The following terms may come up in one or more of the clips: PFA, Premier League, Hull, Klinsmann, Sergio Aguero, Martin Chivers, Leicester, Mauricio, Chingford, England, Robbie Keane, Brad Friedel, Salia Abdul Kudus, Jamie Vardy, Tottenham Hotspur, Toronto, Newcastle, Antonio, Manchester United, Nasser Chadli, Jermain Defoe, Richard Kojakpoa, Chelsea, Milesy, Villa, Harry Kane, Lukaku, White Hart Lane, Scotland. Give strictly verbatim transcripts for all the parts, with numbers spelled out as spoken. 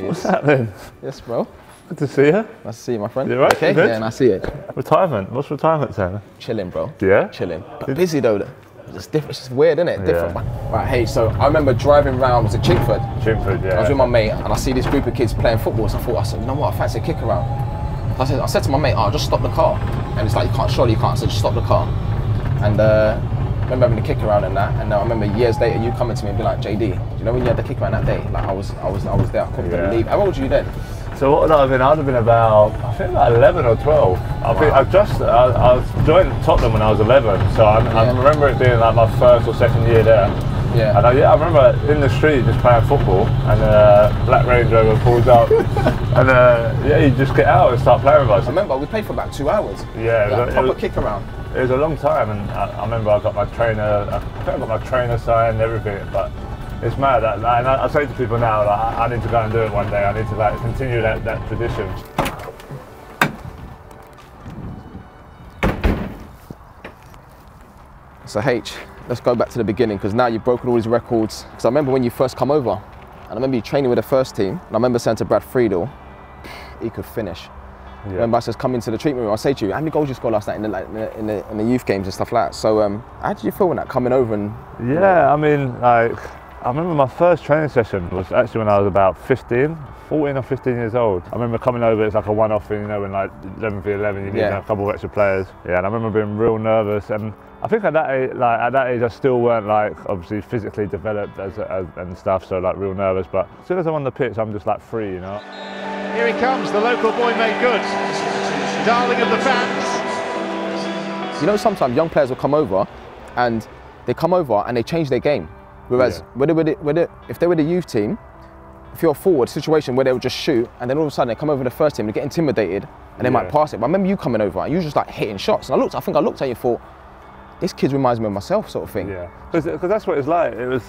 It What's is. that then? Yes, bro. Good to see you. Nice to see you, my friend. You right? Okay, good. Yeah, nice to see you. Retirement. What's retirement, Tanner? Chilling, bro. Yeah? Chilling. But busy, though. It's different. It's just weird, isn't it? Different. Yeah. Right, hey, so I remember driving round, was it Chingford? Chingford, yeah. I was with my mate, and I see this group of kids playing football, so I thought, I said, you know what, I fancy a kick around. I said, I said to my mate, oh, just stop the car. And it's like, you can't, surely you can't, so just stop the car. And uh, I remember having a kick around and that, and I remember years later, you coming to me and be like, J D, do you know when you had the kick around that day? Like, I was, I was, I was there, I couldn't yeah. believe. How old were you then? So what would I have been? I would have been about, I think about eleven or twelve. I wow. think I've just, I, I joined Tottenham when I was eleven, so I, yeah. I remember it being like my first or second year there. Yeah. And I, yeah, I remember in the street just playing football, and a uh, black Range Rover pulls up, and uh, yeah, you just get out and start playing with us. I remember we played for about two hours. Yeah, like, it was, proper it was, kick around. It was a long time, and I, I remember I got my trainer, I think I got my trainer signed and everything, but. It's mad, and I, I say to people now, like, I need to go and do it one day. I need to like continue that, that tradition. So H, let's go back to the beginning, because now you've broken all these records. Because I remember when you first come over, and I remember you training with the first team, and I remember saying to Brad Friedel, he could finish. Yeah. I remember I just come into the treatment room, I say to you, how many goals you scored last night in the, like, in the, in the, in the youth games and stuff like that? So um, how did you feel when that coming over? And yeah, you know, I mean, like, I remember my first training session was actually when I was about fifteen, fourteen or fifteen years old. I remember coming over, it's like a one-off thing, you know, when like eleven v eleven, you need yeah. a couple of extra players. Yeah, and I remember being real nervous, and I think at that age, like, at that age I still weren't like, obviously physically developed as, as, and stuff, so like real nervous, but as soon as I'm on the pitch, I'm just like free, you know. Here he comes, the local boy made good. Darling of the fans. You know, sometimes young players will come over, and they come over and they change their game. Whereas, yeah. with it, with it, with it, if they were the youth team, if you're a forward situation where they would just shoot, and then all of a sudden they come over the first team, they get intimidated, and they yeah. might pass it. But I remember you coming over, and you were just like hitting shots. And I looked, I think I looked at you and thought, this kid reminds me of myself, sort of thing. Yeah, because that's what it's like. It was,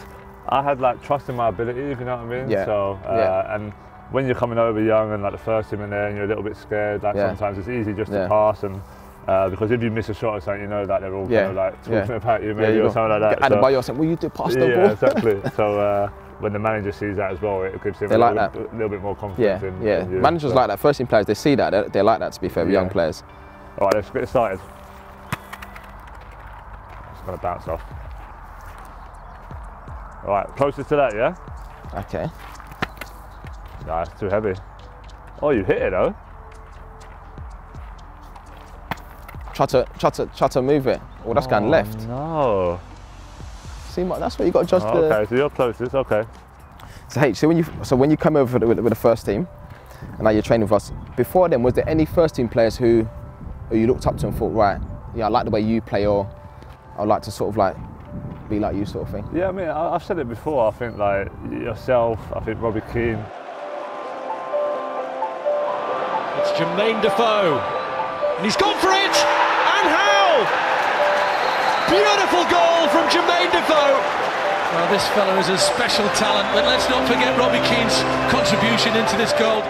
I had like trust in my ability, if you know what I mean. Yeah. So, uh, yeah. and when you're coming over young and like the first team in there, and you're a little bit scared, like yeah. sometimes it's easy just yeah. to pass and. Uh, because if you miss a shot or something, you know that they're all yeah. kind of like talking yeah. about you, maybe yeah, you or something like that. And so, by yourself, will you do pass the yeah, ball? Yeah, exactly. So uh, when the manager sees that as well, it gives him a little, like bit, little bit more confidence. Yeah, in, yeah. In you, managers so. like that. First team players, they see that. They're, they're like that. To be fair, with yeah. young players. All right, let's get started. It's gonna bounce off. All right, closest to that, yeah. Okay. Nah, it's too heavy. Oh, you hit it though. Try to, try to, try to move it. Oh, that's oh, going left. No. See, Mike, that's what you got to judge oh, the... Okay, so you're closest, okay. So, H, so when you, so when you come over with, with the first team, and now you're training with us, before then, was there any first team players who, who you looked up to and thought, right, yeah, I like the way you play, or I'd like to sort of like, be like you sort of thing? Yeah, I mean, I, I've said it before, I think like yourself, I think Robbie Keane. It's Jermain Defoe, and he's gone for it! Beautiful goal from Jermain Defoe. Well, this fellow is a special talent, but let's not forget Robbie Keane's contribution into this goal.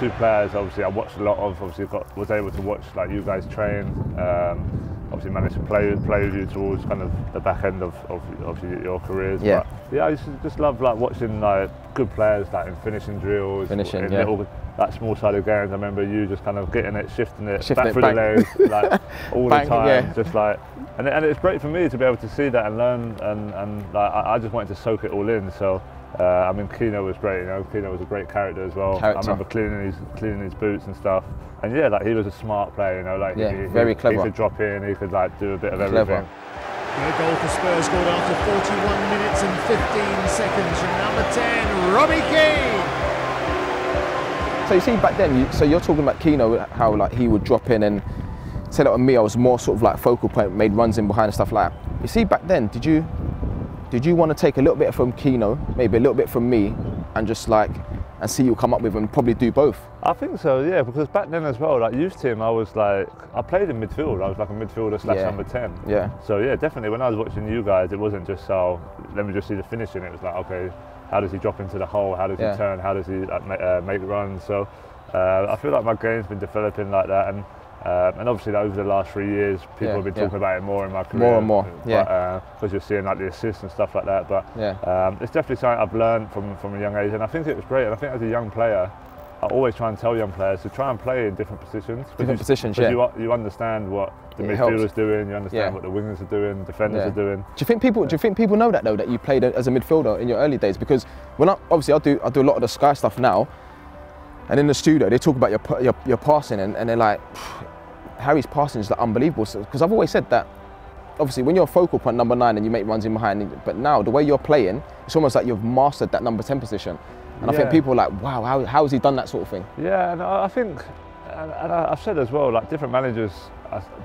Two players, obviously, I watched a lot of. Obviously, got, was able to watch like you guys train. Um, obviously, managed to play play with you towards kind of the back end of, of obviously your careers. Yeah. But, yeah, I used to just love like watching like good players like in finishing drills, finishing in yeah. little, that small side of games. I remember you just kind of getting it, shifting it, shifting back it, through bang. the legs, like all bang, the time, yeah. just like. And, it, and it's great for me to be able to see that and learn, and, and like, I, I just wanted to soak it all in. So, uh, I mean, Kino was great. You know, Kino was a great character as well. Character. I remember cleaning his cleaning his boots and stuff. And yeah, like he was a smart player. You know, like yeah, he, very he, clever. He could drop in. He could like do a bit of everything. Clever. The goal for Spurs scored after forty-one minutes and fifteen seconds from number ten, Robbie Keane. So you see back then, you, so you're talking about Kino, how like he would drop in and say that on me, I was more sort of like focal point, made runs in behind and stuff like that. You see back then, did you did you want to take a little bit from Kino, maybe a little bit from me, and just like, and see you come up with and probably do both? I think so, yeah, because back then as well, like youth team, I was like, I played in midfield, I was like a midfielder slash yeah. number ten. Yeah. So yeah, definitely when I was watching you guys, it wasn't just so, let me just see the finishing, it was like, okay, how does he drop into the hole? How does yeah. he turn? How does he like, make, uh, make runs? So uh, I feel like my game's been developing like that, and Um, and obviously over the last three years, people yeah, have been talking yeah. about it more in my career. More and more, yeah. Because uh, you're seeing like the assists and stuff like that. But yeah. um, it's definitely something I've learned from, from a young age, and I think it was great. And I think as a young player, I always try and tell young players to try and play in different positions. Different you, positions, yeah. You, you understand what the midfielder's doing, you understand yeah. what the wingers are doing, defenders yeah. are doing. Do you think people? Do you think people know that though? That you played as a midfielder in your early days? Because when I, obviously I do, I do a lot of the Sky stuff now. And in the studio, they talk about your your, your passing, and, and they're like, Harry's passing is like unbelievable. Because so, I've always said that, obviously, when you're a focal point number nine and you make runs in behind, but now the way you're playing, it's almost like you've mastered that number ten position. And yeah. I think people are like, wow, how, how has he done that sort of thing? Yeah, and I think, and I've said as well, like different managers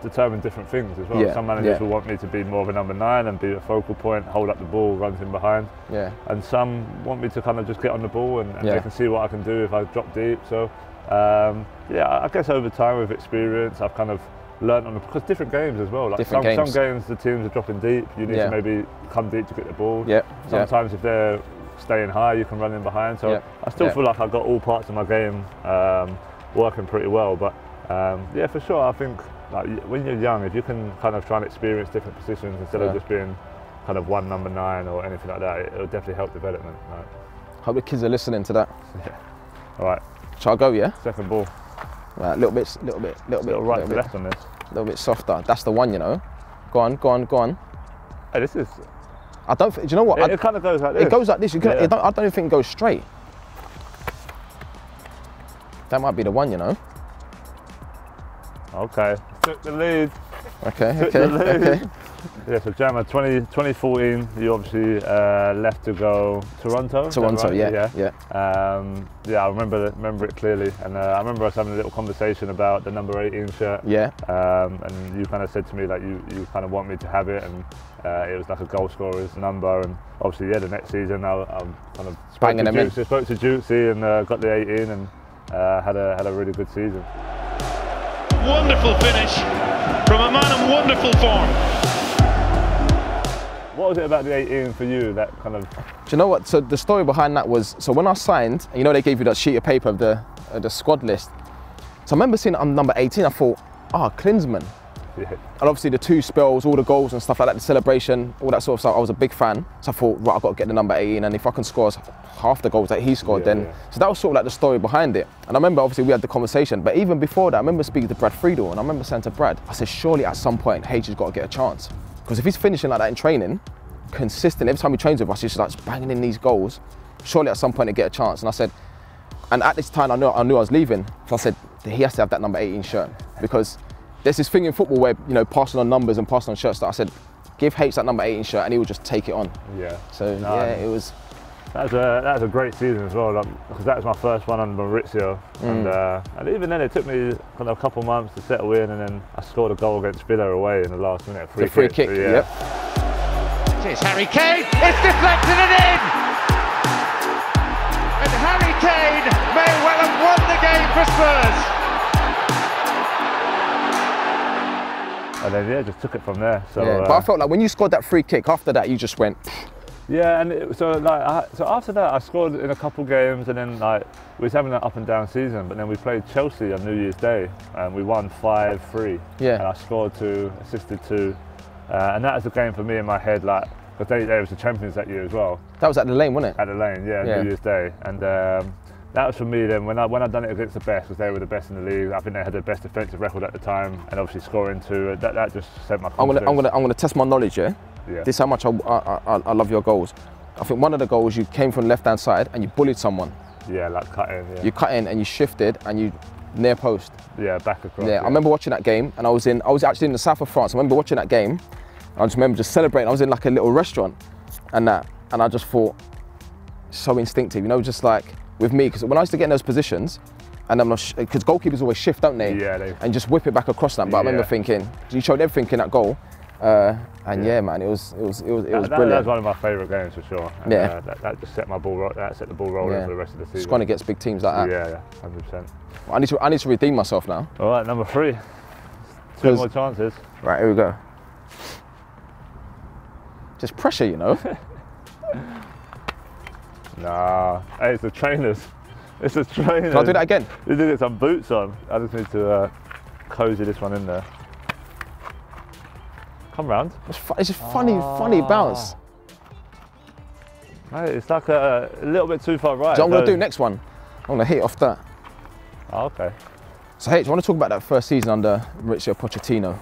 determine different things as well. Yeah. Some managers yeah. will want me to be more of a number nine and be a focal point, hold up the ball, runs in behind. Yeah. And some want me to kind of just get on the ball and, and yeah. they can see what I can do if I drop deep. So um, yeah, I guess over time with experience, I've kind of learned on the, because different games as well. Like different some, games. some games the teams are dropping deep. You need yeah. to maybe come deep to get the ball. Yeah. Sometimes yeah. if they're staying high, you can run in behind. So yeah. I still yeah. feel like I've got all parts of my game um, working pretty well. But um, yeah, for sure, I think like when you're young, if you can kind of try and experience different positions instead yeah. of just being kind of one number nine or anything like that, it'll definitely help development. Right? Hope the kids are listening to that. Yeah. All right. Shall I go? Yeah. Second ball. Right, a little bit, little bit, little bit, little right little to bit, left on this. A little bit softer. That's the one, you know. Go on, go on, go on. Hey, this is. I don't. Do you know what? It, I, it kind of goes like this. It goes like this. You can, yeah. it don't, I don't even think it goes straight. That might be the one, you know. Okay. Took the lead. Okay. Took okay. The lead. Okay. Yeah. So Jammer, twenty fourteen. You obviously uh, left to go Toronto. Toronto. Right? Yeah. Yeah. Yeah. Um, yeah. I remember the, remember it clearly, and uh, I remember us having a little conversation about the number eighteen shirt. Yeah. Um, and you kind of said to me like you you kind of want me to have it, and uh, it was like a goal scorer's number, and obviously yeah, the next season I, I kind of spoke to Jutzy, spoke to Jutzy and uh, got the eighteen, and uh, had a had a really good season. Wonderful finish from a man in wonderful form. What was it about the eighteen for you that kind of... Do you know what, so the story behind that was, so when I signed, you know they gave you that sheet of paper of the, of the squad list. So I remember seeing I'm number eighteen, I thought, ah, oh, Klinsmann. Yeah. And obviously the two spells, all the goals and stuff like that, the celebration, all that sort of stuff, I was a big fan. So I thought, right, I've got to get the number eighteen, and if I can score half the goals that he scored yeah, then. Yeah. So that was sort of like the story behind it. And I remember obviously we had the conversation, but even before that, I remember speaking to Brad Friedel, and I remember saying to Brad, I said, surely at some point, H has got to get a chance. Because if he's finishing like that in training, consistent, every time he trains with us, he's just like banging in these goals, surely at some point he'd get a chance. And I said, and at this time I knew I, knew I was leaving, so I said, he has to have that number eighteen shirt, because there's this thing in football where, you know, passing on numbers and passing on shirts, that I said, give H that number eighteen shirt and he will just take it on. Yeah. So, no, yeah, it was... That was, a, that was a great season as well, like, because that was my first one under Mauricio. Mm. And, uh, and even then, it took me kind of a couple months to settle in, and then I scored a goal against Villa away in the last minute. Free the free kick, kick so, yeah. yep. It's Harry Kane, it's deflected and in! And Harry Kane may well have won the game for Spurs. And then yeah, just took it from there. So, yeah, but uh, I felt like when you scored that free kick, after that you just went. Yeah, and it, so like I, so after that I scored in a couple games, and then like we was having an up and down season. But then we played Chelsea on New Year's Day, and we won five three. Yeah. And I scored two, assisted two, uh, and that was the game for me in my head. Like, because they, they was the champions that year as well. That was at the Lane, wasn't it? At the Lane, yeah, yeah. New Year's Day, and. Um, That was for me then, when I when I done it against the best, because they were the best in the league. I think they had the best defensive record at the time, and obviously scoring two, that, that just set my confidence. I'm gonna, I'm gonna test my knowledge, yeah? Yeah. This is how much I, I, I love your goals. I think one of the goals, you came from the left-hand side and you bullied someone. Yeah, like cut in, yeah. You cut in and you shifted and you near post. Yeah, back across. Yeah, yeah, I remember watching that game, and I was in, I was actually in the south of France. I remember watching that game, and I just remember just celebrating. I was in like a little restaurant and that, and I just thought, so instinctive, you know, just like, with me, because when I used to get in those positions, and I'm not, because goalkeepers always shift, don't they? Yeah, they. And just whip it back across that. But yeah. I remember thinking, you showed everything in that goal, uh, and yeah. yeah, man, it was, it was, it was, it that, was brilliant. That was one of my favourite games for sure. And, yeah. Uh, that, that just set my ball, that set the ball rolling yeah. for the rest of the season. Just going against big teams like that. Yeah, yeah, one hundred percent. I need to, I need to redeem myself now. All right, number three. Two more chances. Right, here we go. Just pressure, you know. Nah, hey, it's the trainers. It's the trainers. Can I do that again? You did get some boots on. I just need to uh, cozy this one in there. Come round. It's, fu it's a funny, ah. funny bounce. Mate, it's like a, a little bit too far right. So I'm going to do next one. I'm going to hit off that. Oh, okay. So, H, I want to talk about that first season under Mauricio Pochettino.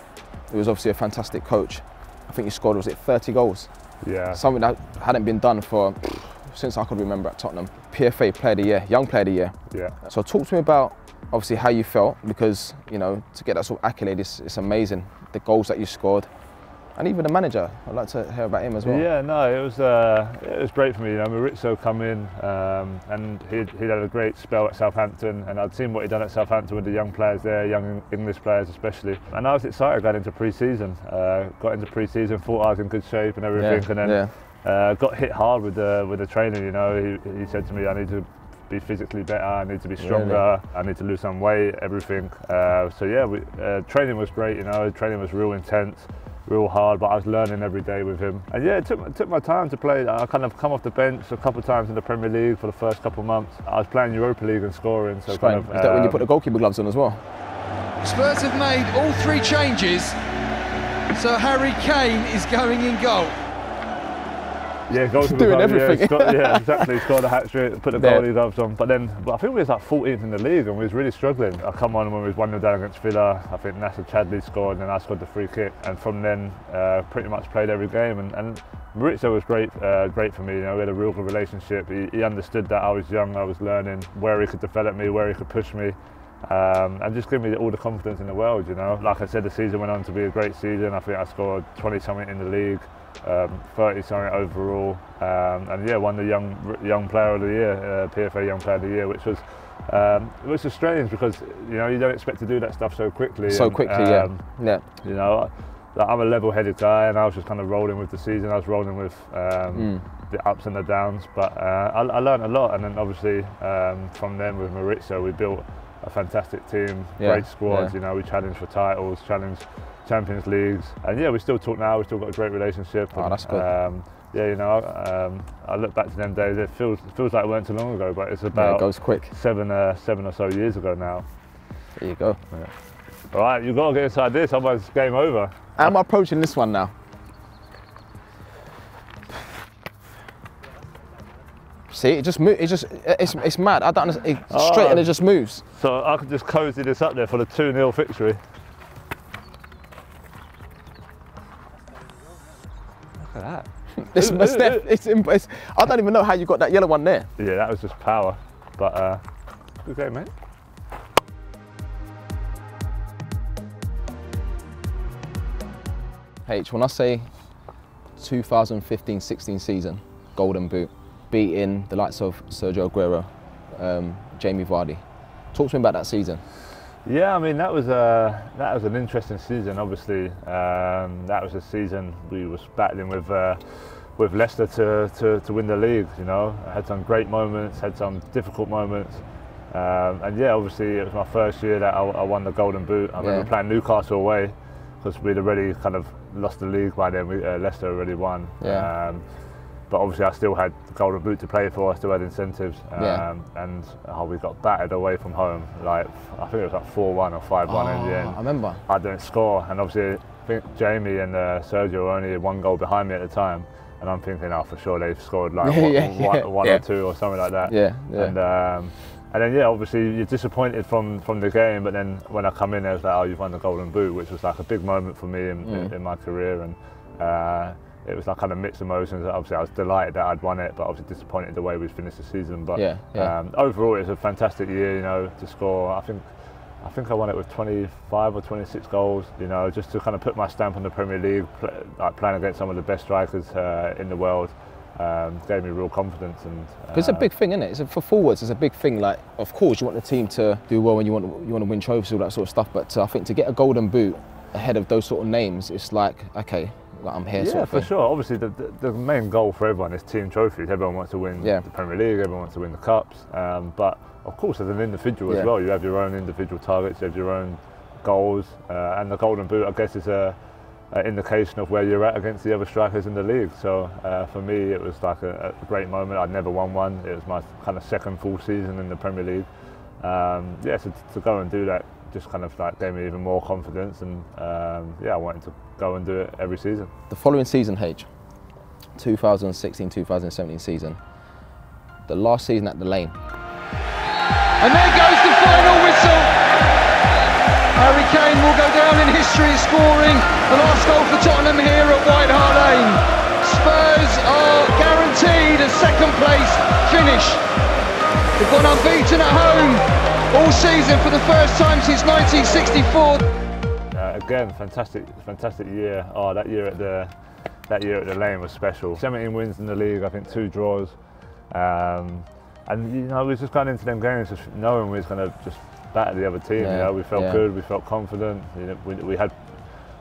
He was obviously a fantastic coach. I think he scored, was it thirty goals? Yeah. Something that hadn't been done for, since I could remember at Tottenham. P F A Player of the Year, Young Player of the Year. Yeah. So talk to me about, obviously, how you felt, because, you know, to get that sort of accolade, it's, it's amazing. The goals that you scored. And even the manager, I'd like to hear about him as well. Yeah, no, it was uh, it was great for me. You know, Mauricio come in, um, and he'd, he'd had a great spell at Southampton, and I'd seen what he'd done at Southampton with the young players there, young English players especially. And I was excited going into pre-season. Uh, got into pre-season, thought I was in good shape and everything, yeah, and then yeah. uh, got hit hard with the with the training. You know, he, he said to me, "I need to be physically better. I need to be stronger. Really? I need to lose some weight. Everything." Uh, so yeah, we, uh, training was great. You know, training was real intense. Real hard, but I was learning every day with him. And yeah, it took, it took my time to play. I kind of come off the bench a couple of times in the Premier League for the first couple of months. I was playing Europa League and scoring. So kind of, Is that um, when you put the goalkeeper gloves on as well? Spurs have made all three changes, so Harry Kane is going in goal. Yeah, goalkeeper doing everything. Yeah, scored, yeah, exactly. Scored a hat trick, put the goalie gloves on. But then, but I think we was like fourteenth in the league, and we was really struggling. I come on when we was one nil down against Villa. I think Nasser Chadli scored, and then I scored the free kick. And from then, uh, pretty much played every game. And, and Mauricio was great, uh, great for me. You know, we had a real good relationship. He, he understood that I was young, I was learning, where he could develop me, where he could push me. Um, and just give me all the confidence in the world, you know. Like I said, the season went on to be a great season. I think I scored twenty something in the league, um, thirty something overall, um, and yeah, won the young young player of the year, uh, P F A Young Player of the Year, which was um, which was strange because you know you don't expect to do that stuff so quickly. So and, quickly, um, yeah. Yeah. You know, like, I'm a level-headed guy, and I was just kind of rolling with the season. I was rolling with. Um, mm. The ups and the downs, but uh, I, I learned a lot, and then obviously um, from then with Mauricio we built a fantastic team, yeah, great squads. Yeah. You know, we challenged for titles, challenged Champions Leagues, and yeah, we still talk now. We still got a great relationship. Oh, and, that's good. Um, yeah, you know, um, I look back to them days. It feels it feels like it weren't too long ago, but it's about yeah, it goes quick. Seven, uh, seven or so years ago now. There you go. Yeah. All right, you've got to get inside this, otherwise it's game over. Am I approaching this one now? See, it just moves. It just it's it's mad. I don't understand. It's oh, straight and it just moves. So I could just cozy this up there for the two nil victory. Look at that. This it, it, it, it's, it's I don't even know how you got that yellow one there. Yeah, that was just power. But uh, good game, mate. H, when I say two thousand fifteen sixteen season, Golden Boot. Beating the likes of Sergio Aguero, um, Jamie Vardy. Talk to me about that season. Yeah, I mean that was a that was an interesting season. Obviously, um, that was a season we was battling with uh, with Leicester to, to to win the league. You know, I had some great moments, had some difficult moments, um, and yeah, obviously it was my first year that I, I won the Golden Boot. I remember yeah. playing Newcastle away because we'd already kind of lost the league by then. We, uh, Leicester already won. Yeah. Um, But obviously I still had Golden Boot to play for, I still had incentives, um, yeah. and oh, we got battered away from home, like I think it was like four one or five one oh, in the end. I remember. I didn't score, and obviously I think Jamie and uh, Sergio were only one goal behind me at the time, and I'm thinking, oh for sure they've scored like one, yeah, one, yeah, one yeah. or two or something like that. Yeah, yeah. And, um, And then yeah, obviously you're disappointed from, from the game, but then when I come in, I was like, oh, you've won the Golden Boot, which was like a big moment for me in, mm. in, in my career. And uh, it was like kind of mixed emotions. Obviously, I was delighted that I'd won it, but obviously disappointed the way we finished the season. But yeah, yeah. Um, overall, it was a fantastic year. You know, to score, I think, I think I won it with twenty-five or twenty-six goals. You know, just to kind of put my stamp on the Premier League, play, like playing against some of the best strikers uh, in the world, um, gave me real confidence. And uh, it's a big thing, isn't it? It's a, for forwards, it's a big thing. Like, of course, you want the team to do well, and you want you want to win trophies, all that sort of stuff. But uh, I think to get a Golden Boot ahead of those sort of names, it's like okay. Like I'm here, yeah, sort of for thing. Sure. Obviously, the, the, the main goal for everyone is team trophies. Everyone wants to win yeah. the Premier League, everyone wants to win the Cups. Um, but of course, as an individual yeah. as well, you have your own individual targets, you have your own goals. Uh, and the Golden Boot, I guess, is a, a indication of where you're at against the other strikers in the league. So uh, for me, it was like a, a great moment. I'd never won one. It was my kind of second full season in the Premier League. Um, yeah, so to go and do that just kind of like gave me even more confidence, and um, yeah, I wanted to go and do it every season. The following season, H, twenty sixteen twenty seventeen season, the last season at the Lane. And there goes the final whistle. Harry Kane will go down in history scoring the last goal for Tottenham here at White Hart Lane. Spurs are guaranteed a second place finish. They've gone unbeaten at home all season for the first time since nineteen sixty-four. Uh, again, fantastic, fantastic year. Oh, that year at the that year at the Lane was special. seventeen wins in the league, I think two draws, um, and you know we just gone into them games just knowing we was going to just batter the other team. Yeah, you know, we felt yeah. good, we felt confident. You know, we, we had,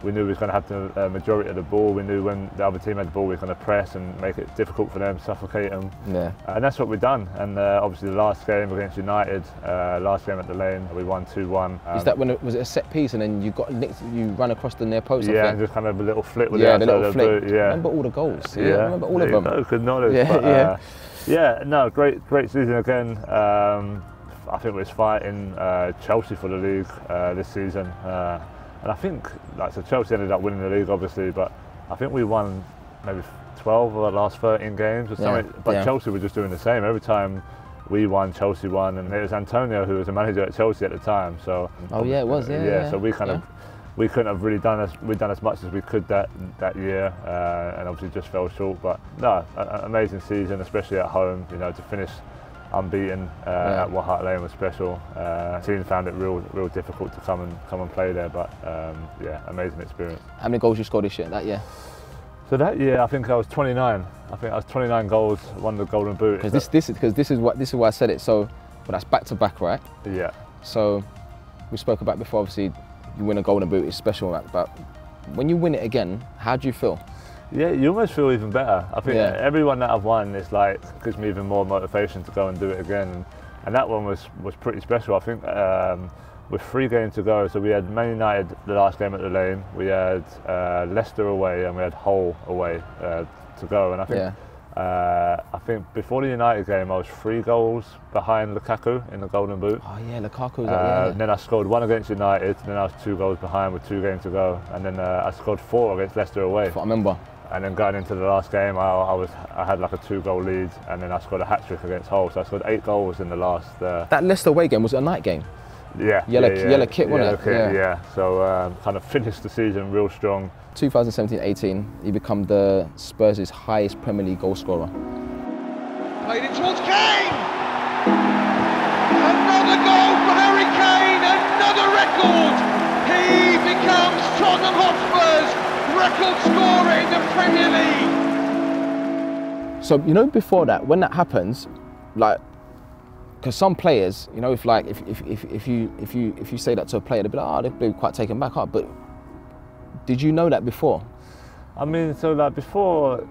we knew we was going to have the uh, majority of the ball. We knew when the other team had the ball, we were going to press and make it difficult for them, suffocate them. Yeah. Uh, and that's what we've done. And uh, obviously the last game against United, uh, last game at the Lane, we won two one. Um, Is that when it was it a set piece and then you got nicked, you ran across the near post? Yeah, and just kind of a little flick with yeah, it. The little the flick. Boot, yeah. Remember all the goals? Yeah. yeah. Remember all yeah, of them. No good knowledge. Yeah, but, uh, yeah. yeah. No, great, great season again. Um, I think we was fighting uh, Chelsea for the league uh, this season. Uh, And I think, like, so Chelsea ended up winning the league, obviously, but I think we won maybe twelve of our last thirteen games or something. Yeah, but yeah. Chelsea were just doing the same. Every time we won, Chelsea won, and it was Antonio who was the manager at Chelsea at the time. So oh yeah, it was yeah. Yeah, yeah. so we kind yeah. of we couldn't have really done as we done as much as we could that that year, uh, and obviously just fell short. But no, an amazing season, especially at home. You know, to finish unbeaten uh, yeah. at White Hart Lane was special. Uh, the team found it real, real difficult to come and come and play there, but um, yeah, amazing experience. How many goals you scored this year? That year? So that year, I think I was twenty-nine. I think I was twenty-nine goals, won the Golden Boot. Because this, this, because this is what this is why I said it. So, well, that's back to back, right? Yeah. So, we spoke about before. Obviously, you win a Golden Boot, it's special, right? But when you win it again, how do you feel? Yeah, you almost feel even better. I think yeah. everyone that I've won, it's like gives me even more motivation to go and do it again. And, and that one was was pretty special. I think um, with three games to go, so we had Man United the last game at the Lane, we had uh, Leicester away, and we had Hull away uh, to go. And I think yeah. uh, I think before the United game, I was three goals behind Lukaku in the Golden Boot. Oh yeah, Lukaku. Was uh, yeah, yeah. And then I scored one against United. And then I was two goals behind with two games to go, and then uh, I scored four against Leicester away. That's what I remember. And then going into the last game, I, I was I had like a two-goal lead, and then I scored a hat trick against Hull. So I scored eight goals in the last. Uh, that Leicester away game, was it a night game? Yeah, yellow, yeah, yeah. yellow kit, wasn't yellow it? Kit, yeah. yeah. So um, kind of finished the season real strong. twenty seventeen eighteen, he became the Spurs' highest Premier League goal scorer. Played it towards Kane. Another goal for Harry Kane. Another record. He becomes Tottenham Hotspur's record scorer in the Premier League. So, you know, before that, when that happens, like, because some players, you know, if like if if if, if you if you if you say that to a player, they'd be like, oh, they'd be quite taken back, huh? But did you know that before? I mean, so like before,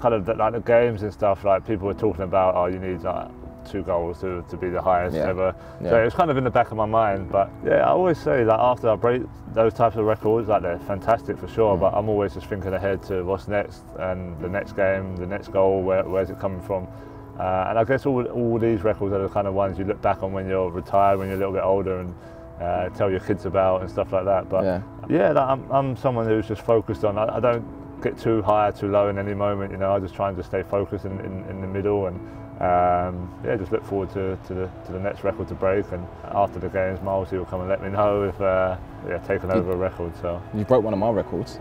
kind of the, like the games and stuff, like people were talking about, oh, you need like two goals to, to be the highest yeah. ever. Yeah. So it was kind of in the back of my mind, but yeah, I always say that after I break those types of records, like they're fantastic for sure, mm. but I'm always just thinking ahead to what's next and the next game, the next goal, where, where's it coming from? Uh, and I guess all, all these records are the kind of ones you look back on when you're retired, when you're a little bit older, and uh, tell your kids about and stuff like that. But yeah, yeah like I'm, I'm someone who's just focused on, I, I don't get too high or too low in any moment, you know, I just try and just stay focused in, in, in the middle, and Um, yeah, just look forward to, to, the, to the next record to break, and after the games, Milesy will come and let me know if uh, yeah, taking over a record. So you broke one of my records.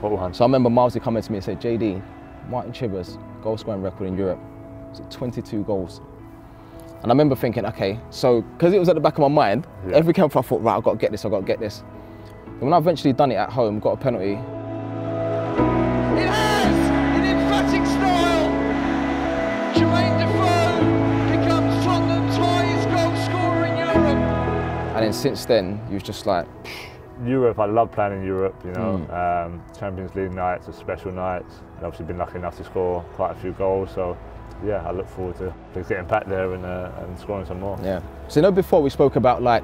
What one? So I remember Milesy coming to me and said, J D, Martin Chivers, goal scoring record in Europe, was it twenty-two goals? And I remember thinking, okay, so because it was at the back of my mind, yeah. every camp I thought, right, I've got to get this, I've got to get this. And when I eventually done it at home, got a penalty. It has an emphatic style. Jermain Defoe becomes Tottenham's highest goal scorer in Europe. And then since then, you was just like... Europe, I love playing in Europe, you know. Mm. Um, Champions League nights are special nights. And obviously been lucky enough to score quite a few goals. So yeah, I look forward to getting back there and, uh, and scoring some more. Yeah. So you know before we spoke about like,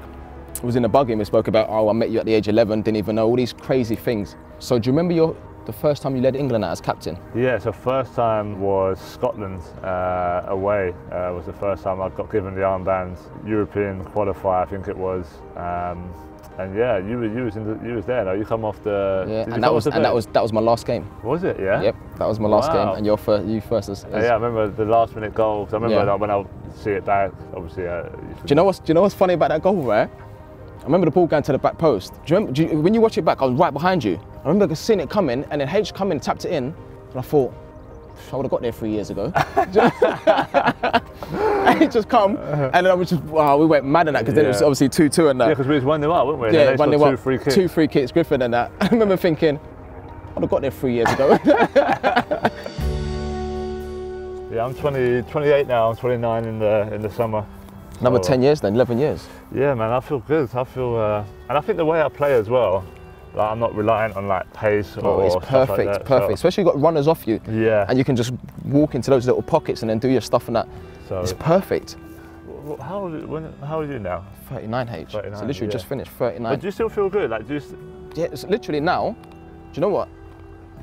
I was in the bug game, we spoke about, oh, I met you at the age of eleven, didn't even know, all these crazy things. So do you remember your the first time you led England out as captain? Yeah, so first time was Scotland uh, away. Uh, was the first time I got given the armband, European qualifier, I think it was. Um, and yeah, you were you was in the, you was there. Now you come off the. Yeah, and that was and that was that was my last game. Was it? Yeah. Yep, that was my last wow. game, and your first, you first. As, as yeah, I remember the last minute goal. I remember yeah. that when I see it back, obviously. Uh, do you know what's do you know what's funny about that goal, right? I remember the ball going to the back post. Do you remember, do you, when you watch it back, I was right behind you. I remember seeing it coming, and then H come in, tapped it in, and I thought, I would have got there three years ago. And it just come, and then I was just, wow, we went mad in that, because then yeah. it was obviously two two and that. Yeah, because we was one nil up, weren't we? Yeah, one nil up, two free kicks. Two free kicks, Griffin and that. I remember thinking, I would have got there three years ago. Yeah, I'm twenty, twenty-eight now, I'm twenty-nine in the, in the summer. Another so, ten years then, eleven years. Yeah, man, I feel good. I feel, uh, and I think the way I play as well, like, I'm not reliant on like pace or oh, it's perfect, stuff like that, perfect. So. Especially you've got runners off you. Yeah. And you can just walk into those little pockets and then do your stuff and that. So it's perfect. How old are you, when, how old are you now? thirty-nine, H. thirty-nine, so literally yeah. just finished thirty-nine. But do you still feel good? Like, do you st yeah, it's literally now, do you know what?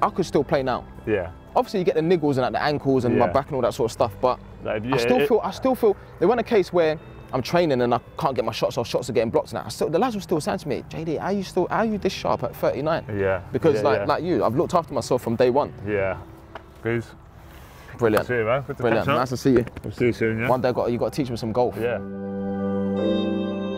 I could still play now. Yeah. Obviously you get the niggles and like, the ankles and yeah. my back and all that sort of stuff, but like, yeah, I still it, feel, I still feel, there wasn't a case where I'm training and I can't get my shots off, shots are getting blocked now. I still, the lads were still saying to me, J D, how are you still, how are you this sharp at thirty-nine? Yeah. Because yeah, like, yeah. like you, I've looked after myself from day one. Yeah. Please. Brilliant. Good to see you, man. Good to Brilliant, nice to see you. We'll see you soon, yeah. One day you got, you got to teach me some golf. Yeah.